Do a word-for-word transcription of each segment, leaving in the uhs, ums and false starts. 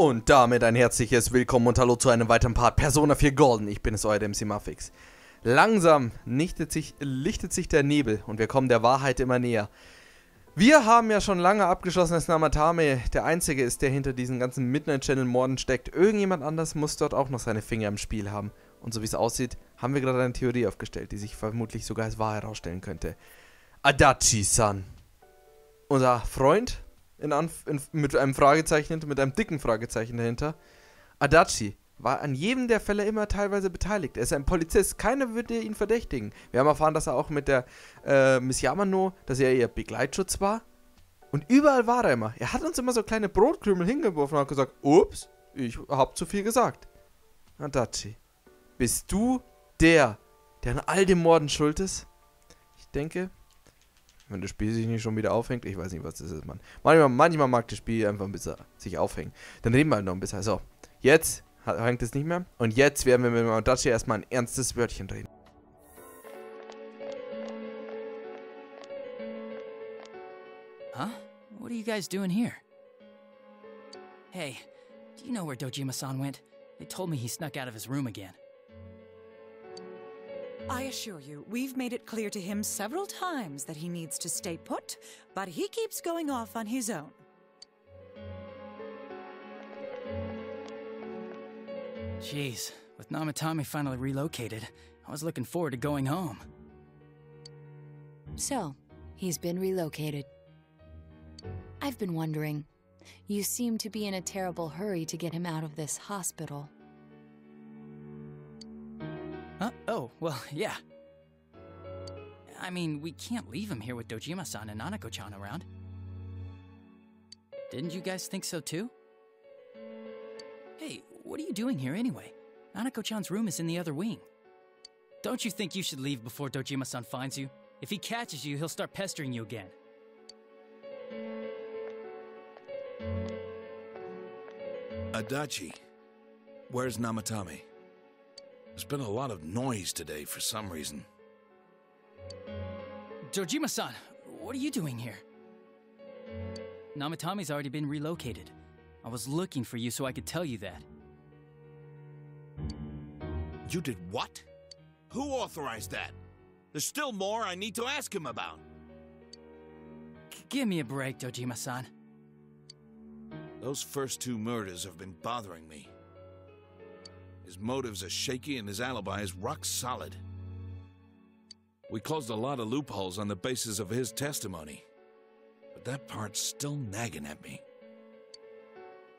Und damit ein herzliches Willkommen und Hallo zu einem weiteren Part Persona vier Golden. Ich bin es, euer M C Mafix. Langsam nichtet sich, lichtet sich der Nebel und wir kommen der Wahrheit immer näher. Wir haben ja schon lange abgeschlossen, dass Namatame der Einzige ist, der hinter diesen ganzen Midnight Channel Morden steckt. Irgendjemand anders muss dort auch noch seine Finger im Spiel haben. Und so wie es aussieht, haben wir gerade eine Theorie aufgestellt, die sich vermutlich sogar als wahr herausstellen könnte. Adachi-san. Unser Freund? In Anf in, mit einem Fragezeichen, mit einem dicken Fragezeichen dahinter. Adachi war an jedem der Fälle immer teilweise beteiligt. Er ist ein Polizist, keiner würde ihn verdächtigen. Wir haben erfahren, dass er auch mit der äh, Miss Yamano, dass er ihr Begleitschutz war. Und überall war er immer. Er hat uns immer so kleine Brotkrümel hingeworfen und hat gesagt, ups, ich hab zu viel gesagt. Adachi, bist du der, der an all dem Morden schuld ist? Ich denke... Wenn das Spiel sich nicht schon wieder aufhängt, ich weiß nicht, was das ist, Mann. Manchmal, manchmal mag das Spiel einfach ein bisschen sich aufhängen. Dann reden wir halt noch ein bisschen. So, jetzt hängt es nicht mehr. Und jetzt werden wir mit dem Adachi erstmal ein ernstes Wörtchen reden. Huh? What are you guys doing here? Hey, do you know where Dojima-san went? They told me he snuck out of his room again. I assure you, we've made it clear to him several times that he needs to stay put, but he keeps going off on his own. Jeez, with Namatame finally relocated, I was looking forward to going home. So, he's been relocated. I've been wondering, you seem to be in a terrible hurry to get him out of this hospital. Huh? Oh, well, yeah. I mean, we can't leave him here with Dojima-san and Nanako-chan around. Didn't you guys think so too? Hey, what are you doing here anyway? Nanako-chan's room is in the other wing. Don't you think you should leave before Dojima-san finds you? If he catches you, he'll start pestering you again. Adachi, where's Namatame? There's been a lot of noise today for some reason. Dojima-san, what are you doing here? Namatame's already been relocated. I was looking for you so I could tell you that. You did what? Who authorized that? There's still more I need to ask him about. G- give me a break, Dojima-san. Those first two murders have been bothering me. His motives are shaky and his alibi is rock solid. We closed a lot of loopholes on the basis of his testimony, but that part's still nagging at me.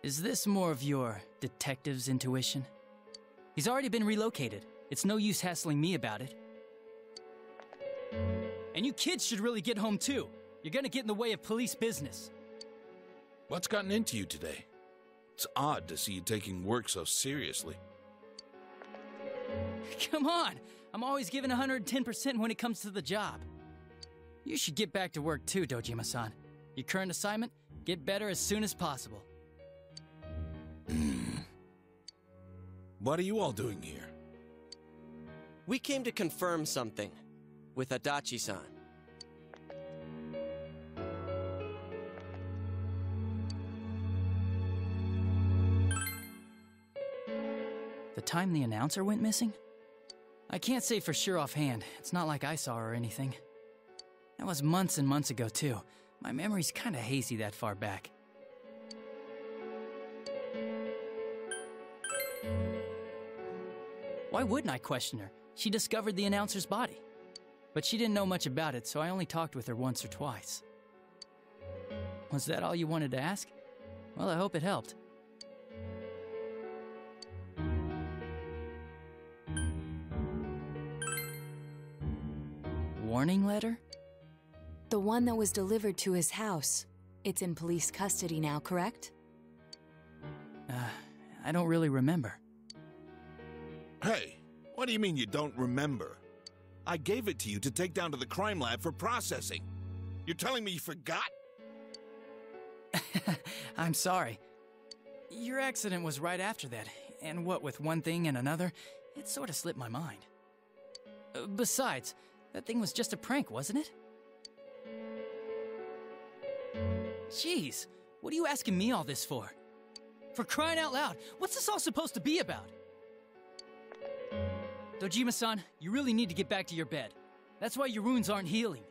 Is this more of your detective's intuition? He's already been relocated. It's no use hassling me about it. And you kids should really get home too. You're gonna get in the way of police business. What's gotten into you today? It's odd to see you taking work so seriously. Come on! I'm always giving one hundred ten percent when it comes to the job. You should get back to work too, Dojima-san. Your current assignment, get better as soon as possible. What are you all doing here? We came to confirm something with Adachi-san. The time the announcer went missing? I can't say for sure offhand. It's not like I saw her or anything. That was months and months ago, too. My memory's kinda hazy that far back. Why wouldn't I question her? She discovered the announcer's body. But she didn't know much about it, so I only talked with her once or twice. Was that all you wanted to ask? Well, I hope it helped. Warning letter? The one that was delivered to his house. It's in police custody now, correct? Uh, I don't really remember. Hey, what do you mean you don't remember? I gave it to you to take down to the crime lab for processing. You're telling me you forgot? I'm sorry. Your accident was right after that, and what with one thing and another, it sort of slipped my mind. Uh, besides, that thing was just a prank, wasn't it? Jeez, what are you asking me all this for? For crying out loud, what's this all supposed to be about? Dojima-san, you really need to get back to your bed. That's why your wounds aren't healing.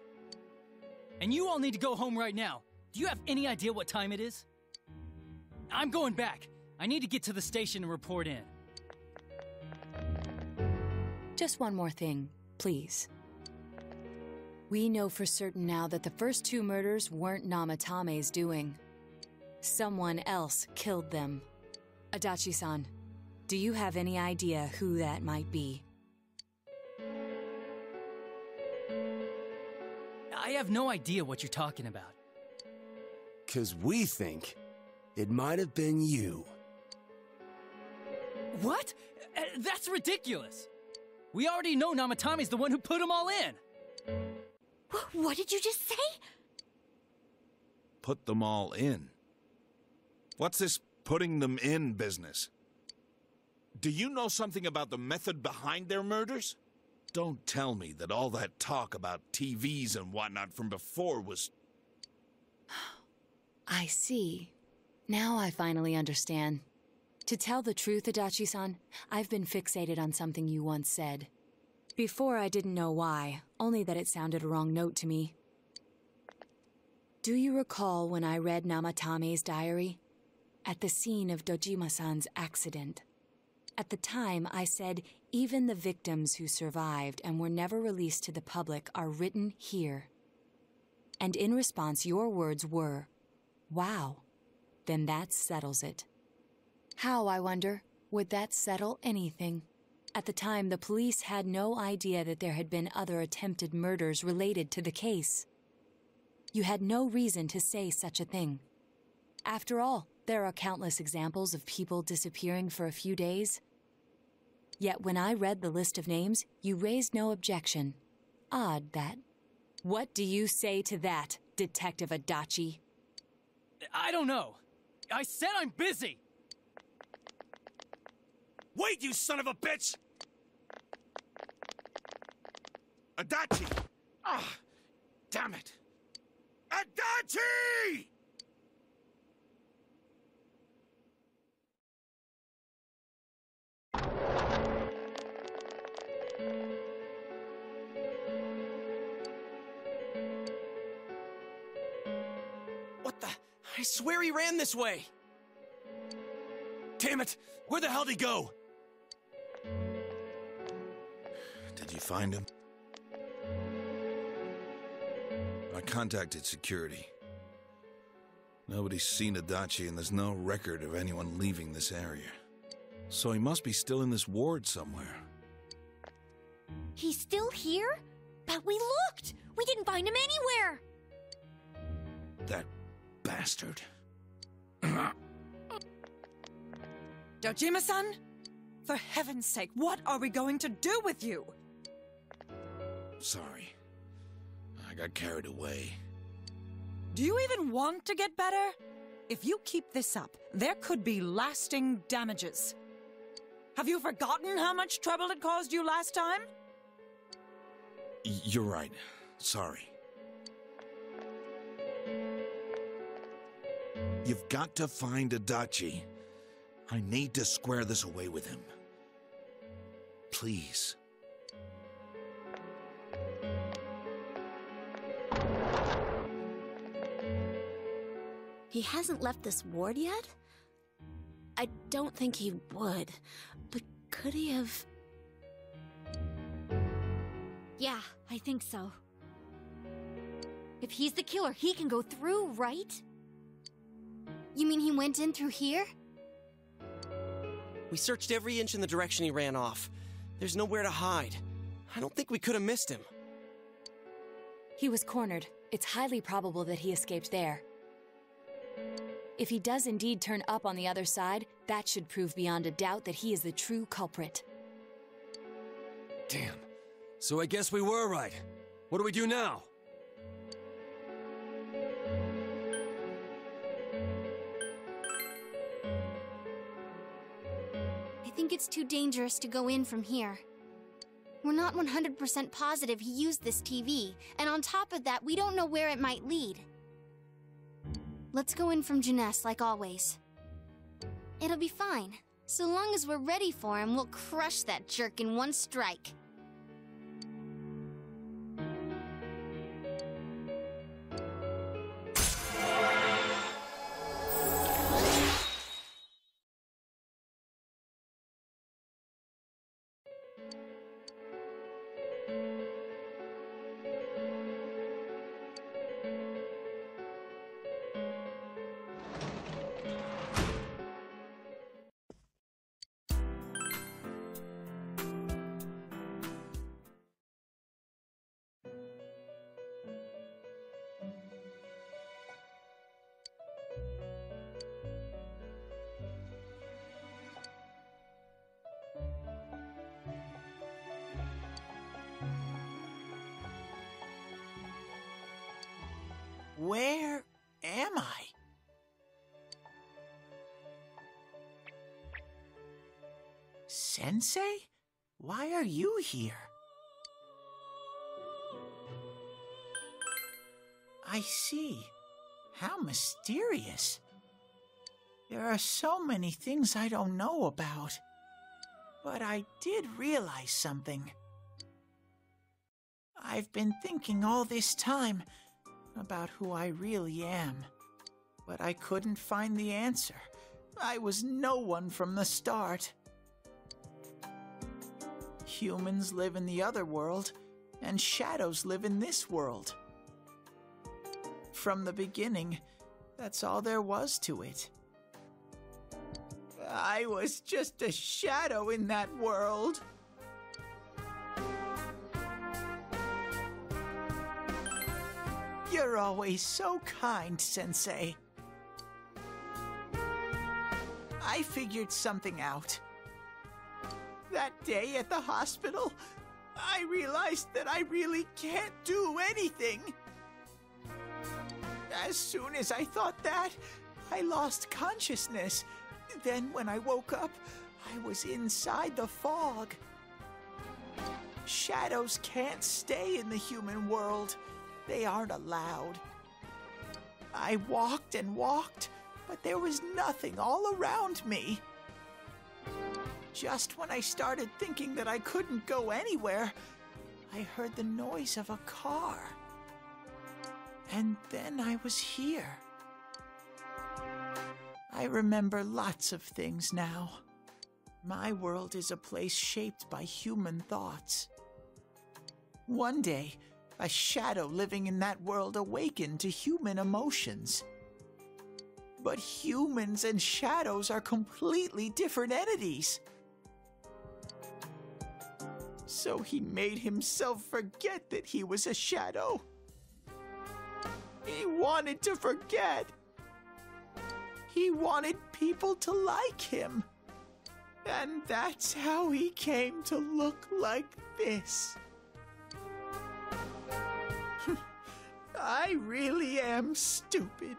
And you all need to go home right now. Do you have any idea what time it is? I'm going back. I need to get to the station and report in. Just one more thing, please. We know for certain now that the first two murders weren't Namatame's doing. Someone else killed them. Adachi-san, do you have any idea who that might be? I have no idea what you're talking about. 'Cause we think it might have been you. What? Uh, that's ridiculous! We already know Namatame's the one who put them all in! W- what did you just say? Put them all in. What's this putting them in business? Do you know something about the method behind their murders? Don't tell me that all that talk about T Vs and whatnot from before was... I see. Now I finally understand. To tell the truth, Adachi-san, I've been fixated on something you once said. Before I didn't know why, only that it sounded a wrong note to me. Do you recall when I read Namatame's diary? At the scene of Dojima-san's accident. At the time, I said, even the victims who survived and were never released to the public are written here. And in response, your words were, wow, then that settles it. How, I wonder, would that settle anything? At the time, the police had no idea that there had been other attempted murders related to the case. You had no reason to say such a thing. After all, there are countless examples of people disappearing for a few days. Yet when I read the list of names, you raised no objection. Odd, that. What do you say to that, Detective Adachi? I don't know. I said I'm busy! Wait, you son of a bitch! Adachi! Ah, oh, damn it! Adachi! What the? I swear he ran this way! Damn it! Where the hell did he go? Did you find him? I contacted security. Nobody's seen Adachi and there's no record of anyone leaving this area. So he must be still in this ward somewhere. He's still here? But we looked! We didn't find him anywhere! That bastard. Dojima-san? For heaven's sake, what are we going to do with you? Sorry. I got carried away. Do you even want to get better? If you keep this up, there could be lasting damages. Have you forgotten how much trouble it caused you last time? You're right. Sorry. You've got to find Adachi. I need to square this away with him. Please. He hasn't left this ward yet? I don't think he would, but could he have... Yeah, I think so. If he's the killer, he can go through, right? You mean he went in through here? We searched every inch in the direction he ran off. There's nowhere to hide. I don't think we could have missed him. He was cornered. It's highly probable that he escaped there. If he does indeed turn up on the other side, that should prove beyond a doubt that he is the true culprit. Damn. So I guess we were right. What do we do now? I think it's too dangerous to go in from here. We're not one hundred percent positive he used this T V, and on top of that, we don't know where it might lead. Let's go in from Junes, like always. It'll be fine. So long as we're ready for him, we'll crush that jerk in one strike. Where am I? Sensei? Why are you here? I see. How mysterious. There are so many things I don't know about. But I did realize something. I've been thinking all this time about who I really am. But I couldn't find the answer. I was no one from the start. Humans live in the other world, and shadows live in this world. From the beginning, that's all there was to it. I was just a shadow in that world. You're always so kind, Sensei. I figured something out. That day at the hospital, I realized that I really can't do anything. As soon as I thought that, I lost consciousness. Then when I woke up, I was inside the fog. Shadows can't stay in the human world. They aren't allowed. I walked and walked, but there was nothing all around me. Just when I started thinking that I couldn't go anywhere, I heard the noise of a car. And then I was here. I remember lots of things now. My world is a place shaped by human thoughts. One day, a shadow living in that world awakened to human emotions. But humans and shadows are completely different entities. So he made himself forget that he was a shadow. He wanted to forget. He wanted people to like him. And that's how he came to look like this. I really am stupid.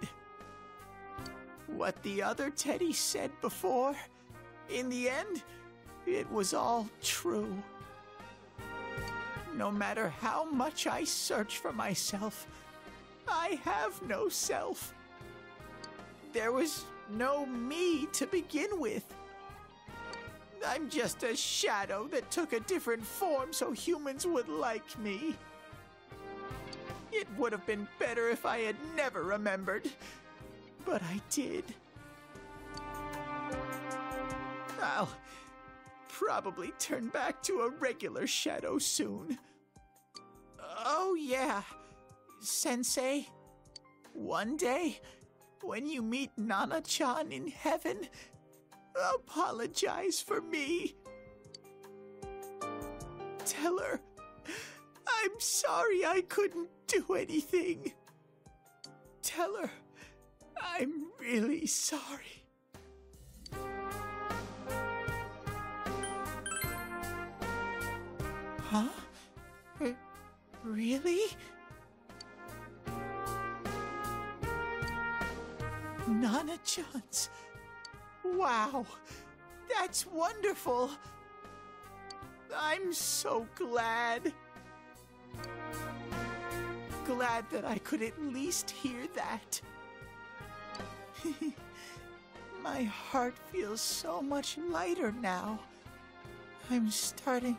What the other Teddy said before, in the end, it was all true. No matter how much I search for myself, I have no self. There was no me to begin with. I'm just a shadow that took a different form so humans would like me. It would have been better if I had never remembered, but I did. I'll probably turn back to a regular shadow soon. Oh yeah, Sensei, one day, when you meet Nana-chan in heaven, apologize for me. Tell her I'm sorry I couldn't do anything. Tell her I'm really sorry. Huh? R- really? Nana-chan's. Wow, that's wonderful. I'm so glad. Glad that I could at least hear that. My heart feels so much lighter now. I'm starting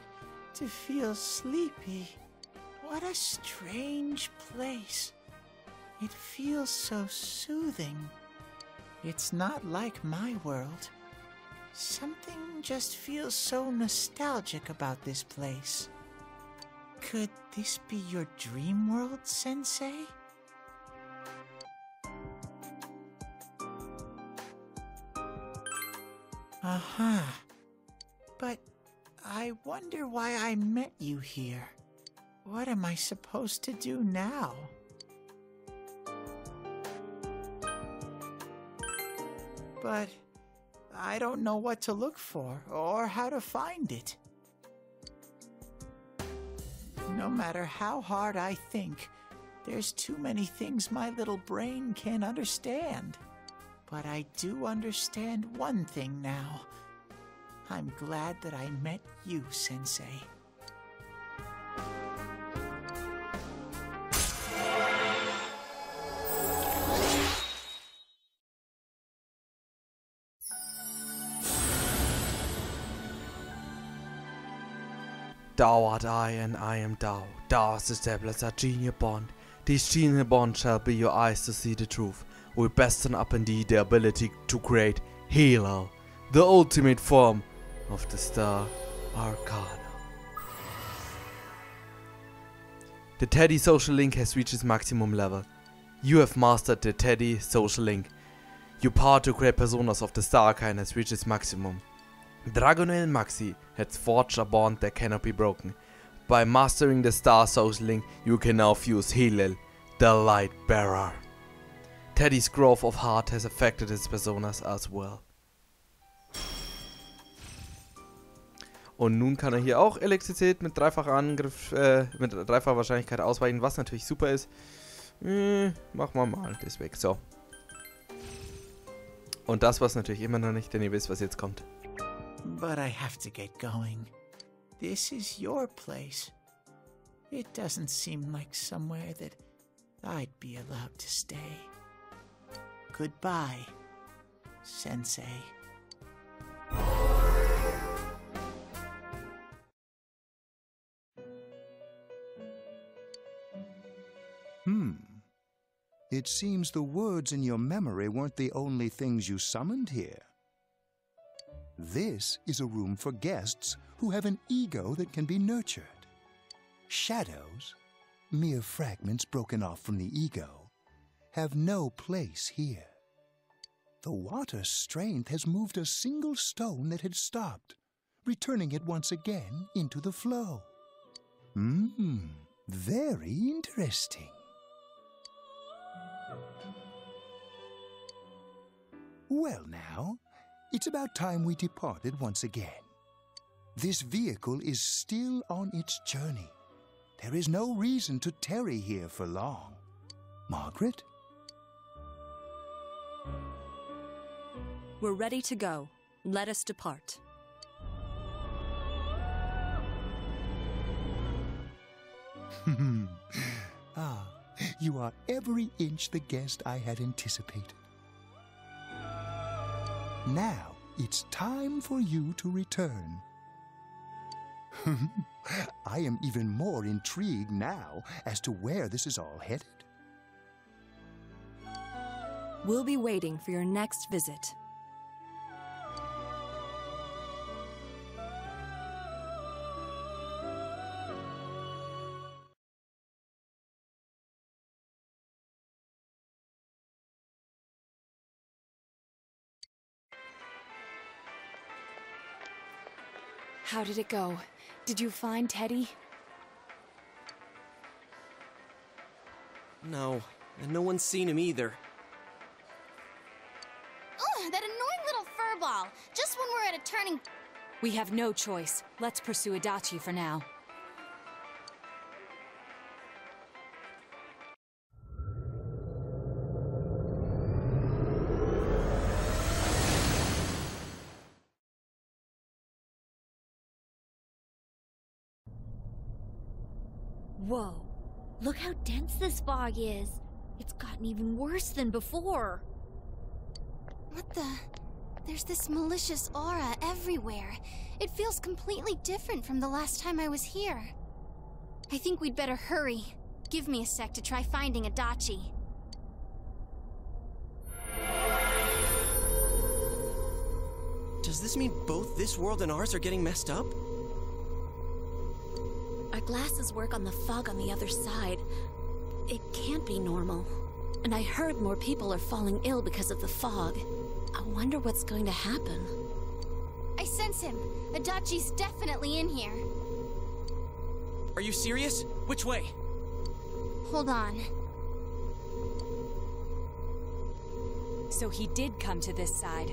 to feel sleepy. What a strange place. It feels so soothing. It's not like my world. Something just feels so nostalgic about this place. Could this be your dream world, Sensei? Aha. But I wonder why I met you here. What am I supposed to do now? But I don't know what to look for or how to find it. No matter how hard I think, there's too many things my little brain can't understand. But I do understand one thing now. I'm glad that I met you, Sensei. Thou art I, and I am thou. Thou hast established a genial bond. This genial bond shall be your eyes to see the truth. We besten up in thee the ability to create Helel, the ultimate form of the Star Arcana. The Teddy social link has reached its maximum level. You have mastered the Teddy social link. Your power to create personas of the Star Arcana has reached its maximum. Dragonel and Maxi has forged a bond that cannot be broken. By mastering the Star social link, you can now fuse Helel, the Light Bearer. Teddy's growth of heart has affected his personas as well. Und nun kann er hier auch Elektrizität mit dreifacher Angriff, äh, mit dreifacher Wahrscheinlichkeit ausweichen, was natürlich super ist. Hm, machen wir mal das weg, so. Und das war's natürlich immer noch nicht, denn ihr wisst, was jetzt kommt. But I have to get going. This is your place. It doesn't seem like somewhere that I'd be allowed to stay. Goodbye, Sensei. Hmm. It seems the words in your memory weren't the only things you summoned here. This is a room for guests who have an ego that can be nurtured. Shadows, mere fragments broken off from the ego, have no place here. The water's strength has moved a single stone that had stopped, returning it once again into the flow. Mmm, very interesting. Well now, it's about time we departed once again. This vehicle is still on its journey. There is no reason to tarry here for long. Margaret? We're ready to go. Let us depart. Ah, you are every inch the guest I had anticipated. Now it's time for you to return. I am even more intrigued now as to where this is all headed. We'll be waiting for your next visit. How did it go? Did you find Teddy? No, and no one's seen him either. Ooh, that annoying little furball! Just when we're at a turning... We have no choice. Let's pursue Adachi for now. Whoa, look how dense this fog is. It's gotten even worse than before. What the? There's this malicious aura everywhere. It feels completely different from the last time I was here. I think we'd better hurry. Give me a sec to try finding Adachi. Does this mean both this world and ours are getting messed up? Our glasses work on the fog on the other side. It can't be normal. And I heard more people are falling ill because of the fog. I wonder what's going to happen. I sense him. Adachi's definitely in here. Are you serious? Which way? Hold on. So he did come to this side.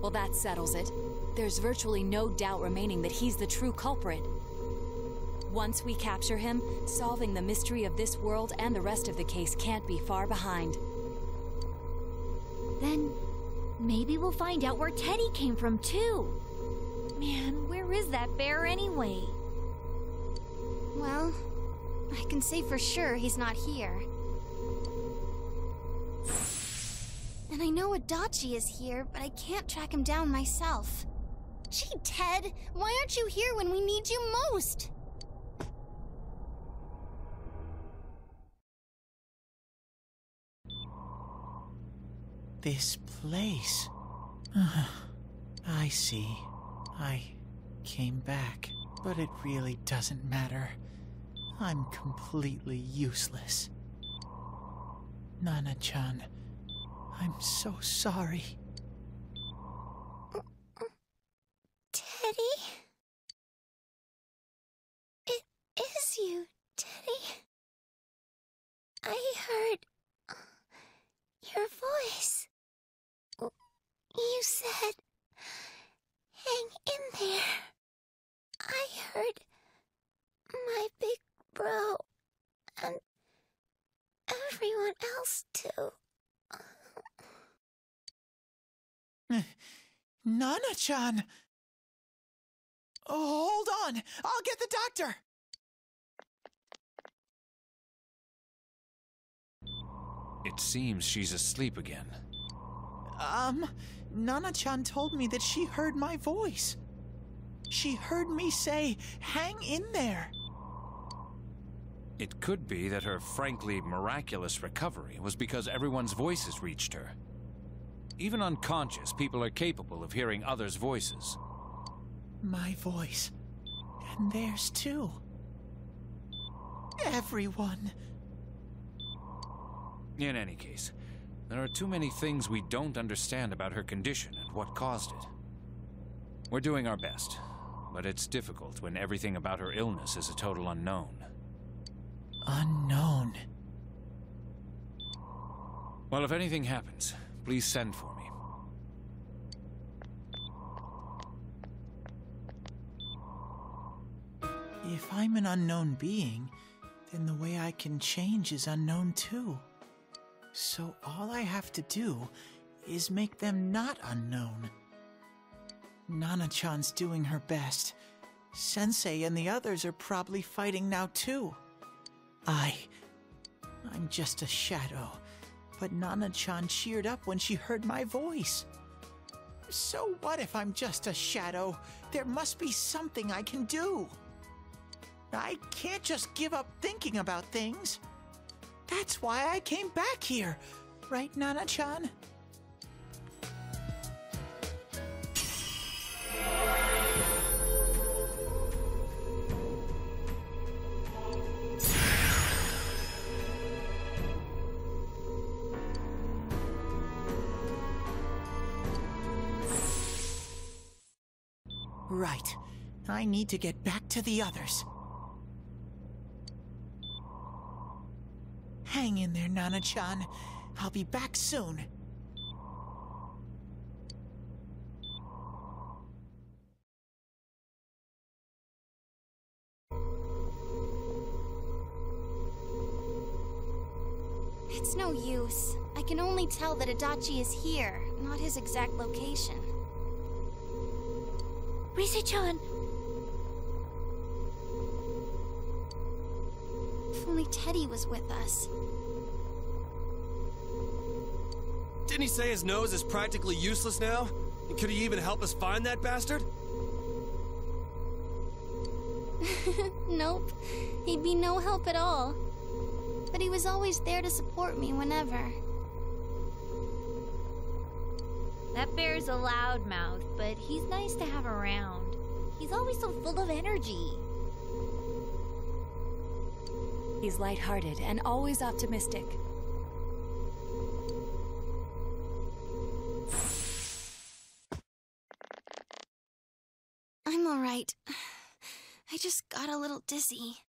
Well, that settles it. There's virtually no doubt remaining that he's the true culprit. Once we capture him, solving the mystery of this world and the rest of the case can't be far behind. Then, maybe we'll find out where Teddy came from, too. Man, where is that bear anyway? Well, I can say for sure he's not here. And I know Adachi is here, but I can't track him down myself. Gee, Ted, why aren't you here when we need you most? This place. I see. I came back, but it really doesn't matter. I'm completely useless. Nana-chan, I'm so sorry. Teddy? It is you, Teddy. I heard your voice. You said, hang in there. I heard my big bro and everyone else too. Nana-chan! Oh, hold on! I'll get the doctor! It seems she's asleep again. Um, Nana-chan told me that she heard my voice. She heard me say, hang in there. It could be that her frankly miraculous recovery was because everyone's voices reached her. Even unconscious, people are capable of hearing others' voices. My voice. And theirs too. Everyone. In any case, there are too many things we don't understand about her condition and what caused it. We're doing our best, but it's difficult when everything about her illness is a total unknown. Unknown? Well, if anything happens, please send for me. If I'm an unknown being, then the way I can change is unknown too. So all I have to do is make them not unknown. Nana-chan's doing her best. Sensei and the others are probably fighting now too. I... I'm just a shadow. But Nana-chan cheered up when she heard my voice. So what if I'm just a shadow? There must be something I can do. I can't just give up thinking about things. That's why I came back here. Right, Nana-chan? Right. I need to get back to the others. Hang in there, Nana-chan. I'll be back soon. It's no use. I can only tell that Adachi is here, not his exact location. Rise-chan! If only Teddy was with us. Didn't he say his nose is practically useless now? Could he even help us find that bastard? Nope. He'd be no help at all. But he was always there to support me whenever. That bear's a loud mouth, but he's nice to have around. He's always so full of energy. He's lighthearted and always optimistic. I'm all right. I just got a little dizzy.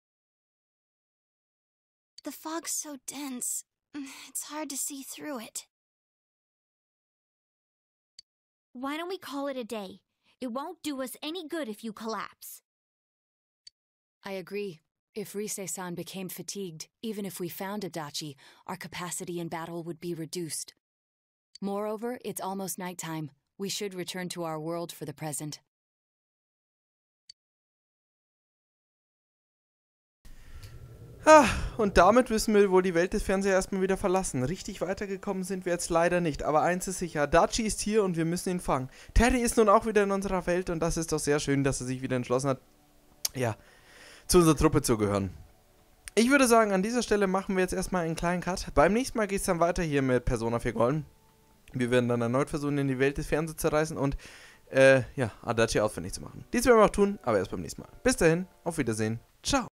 The fog's so dense, it's hard to see through it. Why don't we call it a day? It won't do us any good if you collapse. I agree. If Rise-san became fatigued, even if we found Adachi, our capacity in battle would be reduced. Moreover, it's almost nighttime. We should return to our world for the present. Ah, und damit müssen wir wohl die Welt des Fernsehers erstmal wieder verlassen. Richtig weitergekommen sind wir jetzt leider nicht, aber eins ist sicher, Adachi ist hier und wir müssen ihn fangen. Teddy ist nun auch wieder in unserer Welt und das ist doch sehr schön, dass er sich wieder entschlossen hat, ja, zu unserer Truppe zu gehören. Ich würde sagen, an dieser Stelle machen wir jetzt erstmal einen kleinen Cut. Beim nächsten Mal geht es dann weiter hier mit Persona vier Golden. Wir werden dann erneut versuchen, in die Welt des Fernsehers zu reisen und, äh, ja, Adachi ausfindig zu machen. Dies werden wir auch tun, aber erst beim nächsten Mal. Bis dahin, auf Wiedersehen, ciao.